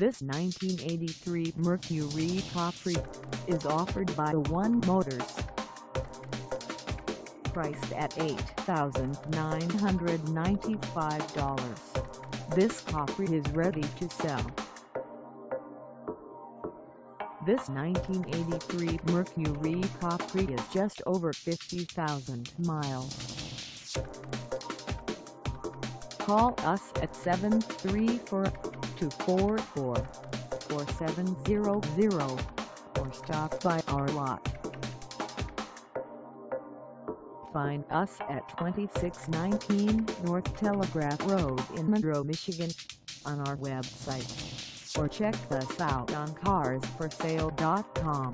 This 1983 Mercury Capri is offered by A 1 Motors. Priced at $8,995, this Capri is ready to sell. This 1983 Mercury Capri is just over 50,000 miles. Call us at 734-244-4700 or stop by our lot. Find us at 2619 North Telegraph Road in Monroe, Michigan on our website, or check us out on carsforsale.com.